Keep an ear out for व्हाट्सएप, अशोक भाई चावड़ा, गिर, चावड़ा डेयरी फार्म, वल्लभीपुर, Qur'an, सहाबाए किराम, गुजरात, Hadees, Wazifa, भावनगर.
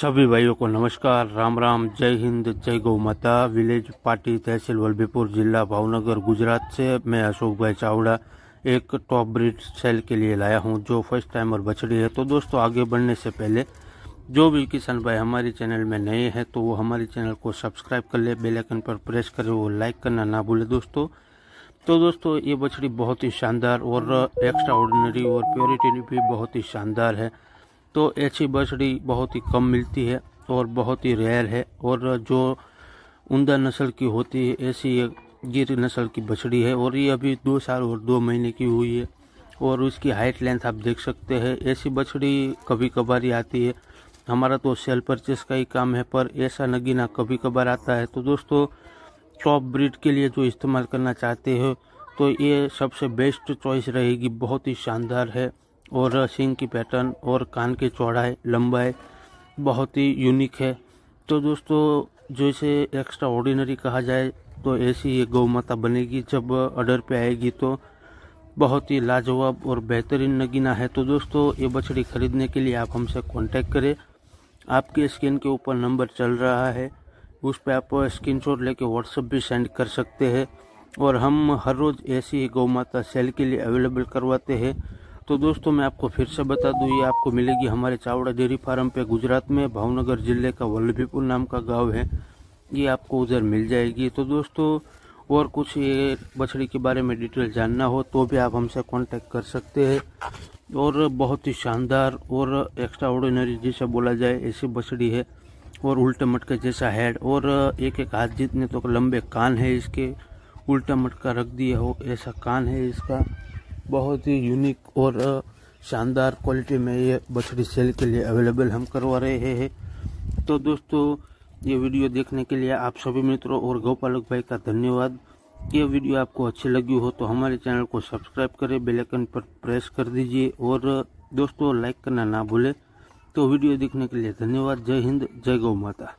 सभी भाइयों को नमस्कार, राम राम, जय हिंद, जय गौ माता। विलेज पाटी, तहसील वल्लभीपुर, जिला भावनगर, गुजरात से मैं अशोक भाई चावड़ा एक टॉप ब्रीड सेल के लिए लाया हूं, जो फर्स्ट टाइमर बछड़ी है। तो दोस्तों, आगे बढ़ने से पहले जो भी किसान भाई हमारे चैनल में नए हैं तो वो हमारे चैनल को सब्सक्राइब कर ले, बेल आइकन पर प्रेस करें, वो लाइक करना ना भूले दोस्तों। तो दोस्तों, ये बछड़ी बहुत ही शानदार और एक्स्ट्रा ऑर्डिनरी और प्योरिटी भी बहुत ही शानदार है। तो ऐसी बछड़ी बहुत ही कम मिलती है और बहुत ही रेयर है, और जो उमदा नस्ल की होती है ऐसी गिर नस्ल की बछड़ी है। और ये अभी 2 साल और 2 महीने की हुई है और उसकी हाइट लेंथ आप देख सकते हैं। ऐसी बछड़ी कभी कभार ही आती है, हमारा तो सेल परचेस का ही काम है, पर ऐसा नगीना कभी कभार आता है। तो दोस्तों, टॉप ब्रीड के लिए जो इस्तेमाल करना चाहते हो तो ये सबसे बेस्ट चॉइस रहेगी। बहुत ही शानदार है और सींग की पैटर्न और कान की चौड़ाई लंबाई बहुत ही यूनिक है। तो दोस्तों, जो इसे एक्स्ट्रा ऑर्डिनरी कहा जाए तो ऐसी ये गौ माता बनेगी। जब ऑर्डर पे आएगी तो बहुत ही लाजवाब और बेहतरीन नगीना है। तो दोस्तों, ये बछड़ी खरीदने के लिए आप हमसे कांटेक्ट करें। आपके स्क्रीन के ऊपर नंबर चल रहा है, उस पर आप स्क्रीनशॉट लेके व्हाट्सएप भी सेंड कर सकते हैं। और हम हर रोज़ ऐसी गौ माता सेल के लिए अवेलेबल करवाते हैं। तो दोस्तों, मैं आपको फिर से बता दूं, ये आपको मिलेगी हमारे चावड़ा डेयरी फार्म पे, गुजरात में, भावनगर जिले का वल्लभीपुर नाम का गांव है, ये आपको उधर मिल जाएगी। तो दोस्तों, और कुछ ये बछड़ी के बारे में डिटेल जानना हो तो भी आप हमसे कांटेक्ट कर सकते हैं। और बहुत ही शानदार और एक्स्ट्रा ऑर्डिनरी जैसे बोला जाए ऐसी बछड़ी है, और उल्टे मटके जैसा हेड और एक एक हाथ जितने तो लंबे कान है इसके, उल्टा मटका रख दिया हो ऐसा कान है इसका। बहुत ही यूनिक और शानदार क्वालिटी में ये बछड़ी सेल के लिए अवेलेबल हम करवा रहे हैं। तो दोस्तों, ये वीडियो देखने के लिए आप सभी मित्रों और गौपालक भाई का धन्यवाद। ये वीडियो आपको अच्छी लगी हो तो हमारे चैनल को सब्सक्राइब करें, बेल आइकन पर प्रेस कर दीजिए, और दोस्तों लाइक करना ना भूलें। तो वीडियो देखने के लिए धन्यवाद, जय हिंद, जय गौ माता।